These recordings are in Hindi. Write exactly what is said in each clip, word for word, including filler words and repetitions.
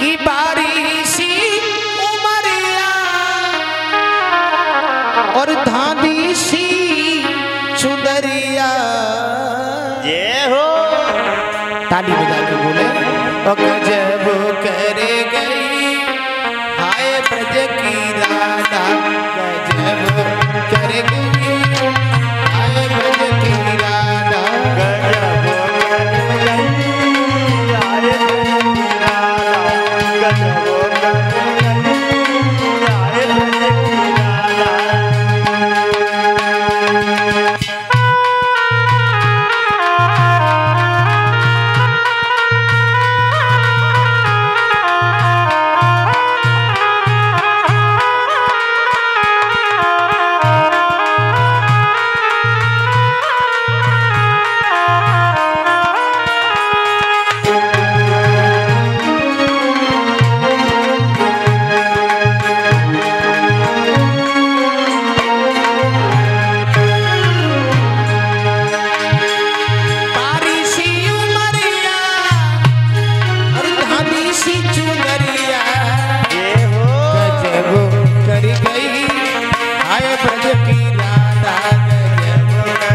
की बारी सी उमरिया और धांधी सी सुंदरिया। ये हो ताली बजा के बोले और गजब कर गई हाय प्रज की राधा, गजब कर गई हाय प्रज की राधा, गजब कर गई हाय प्रज की राधा, गजब कर गई हाय प्रज की राधा।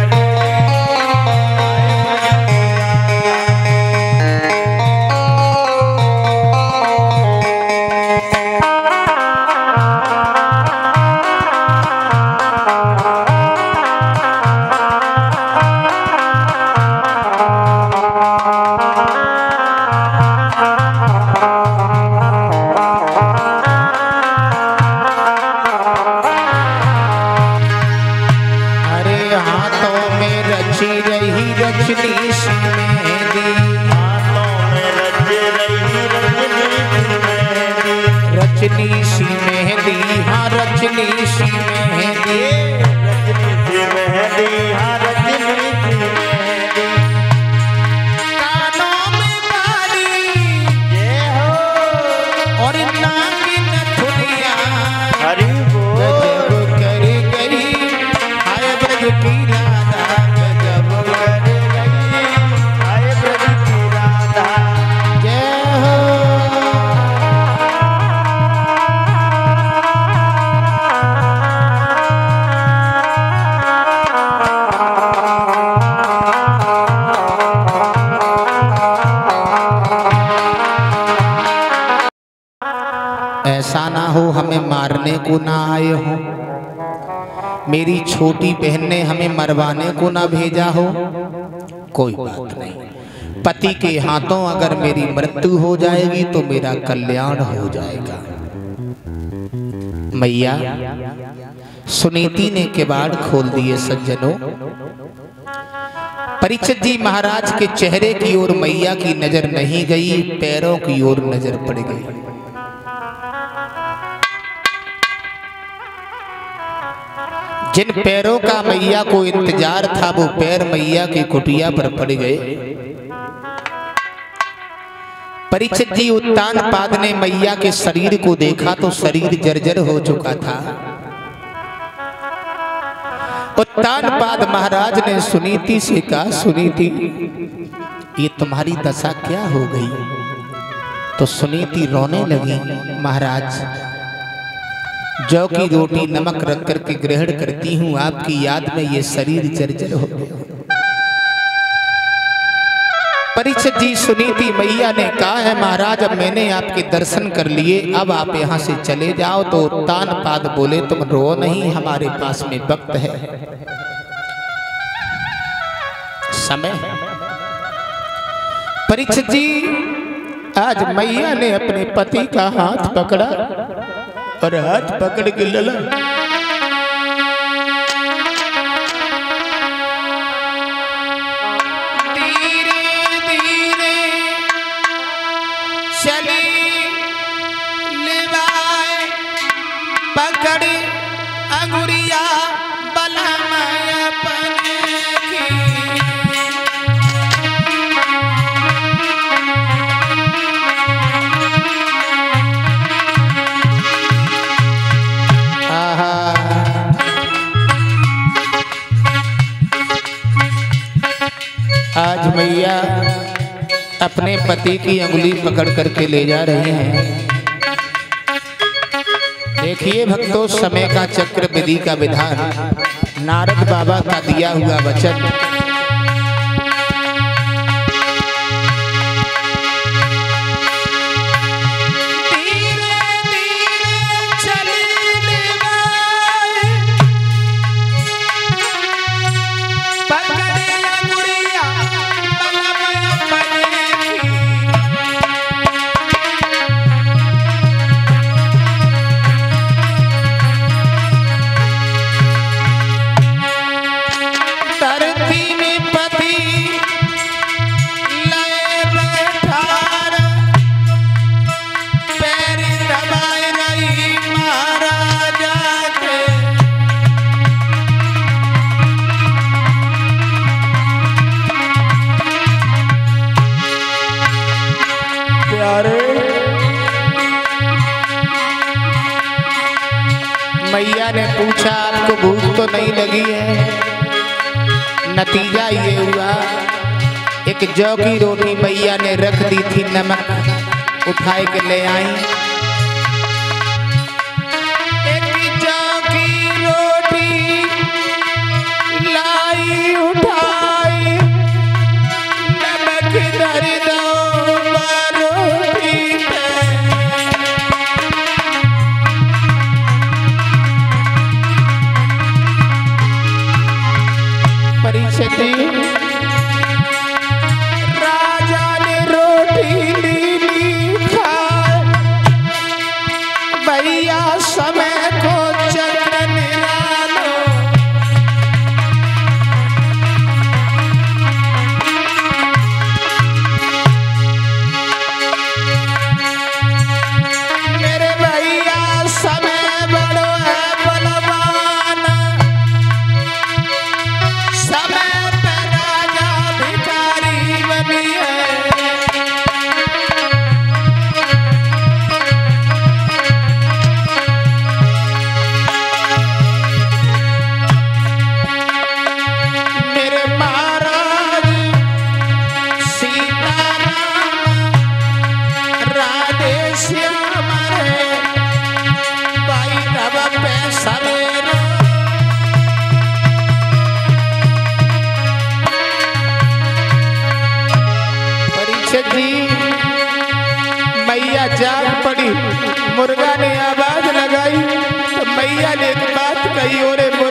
को ना आए हो, मेरी छोटी बहन ने हमें मरवाने को ना भेजा हो, कोई बात नहीं। पति के हाथों अगर मेरी मृत्यु हो जाएगी तो मेरा कल्याण हो जाएगा। मैया सुनीति ने किवाड़ खोल दिए सज्जनों। परीक्षित जी महाराज के चेहरे की ओर मैया की नजर नहीं गई, पैरों की ओर नजर पड़ गई। जिन पैरों का मैया को इंतजार था वो पैर मैया की कुटिया पर पड़ गए। परीक्षित जी उत्तानपाद ने मैया के शरीर को देखा तो शरीर जर्जर हो चुका था। उत्तानपाद महाराज ने सुनीति से कहा, सुनीति ये तुम्हारी दशा क्या हो गई? तो सुनीति रोने लगी। महाराज जौ की रोटी नमक रख करके ग्रहण करती हूँ, आपकी याद में ये शरीर जर्जर हो गया। परीक्षित जी सुनीति मैया ने कहा है महाराज अब मैंने आपके दर्शन कर लिए, अब आप यहाँ से चले जाओ। तो उत्तानपाद बोले तुम रो नहीं, हमारे पास में वक्त है, समय है। परीक्षित जी आज मैया ने अपने पति का हाथ पकड़ा और हाथ पकड़ के लला धीरे धीरे चली लिवाए पकड़ अंगुरिया बलमया पने की। आज मैया अपने पति की अंगुली पकड़ करके ले जा रहे हैं। देखिए भक्तों, समय का चक्र विधि का विधान, नारद बाबा का दिया हुआ वचन। पूछा आपको भूख तो नहीं लगी है? नतीजा ये हुआ, एक जौ की रोटी मैया ने रख दी थी, नमक उठाए के ले आई। एक जौ की रोटी लाई उठाई, नमक धर दो रोटी पे। राजा ने रोटी ली ली खाए, भैया समय को चक्र निरालो। मेरे भैया समय बड़ो है बलवान, समय मैया जाग पड़ी, मुर्गा ने आवाज लगाई तो मैया ने एक बात कही, और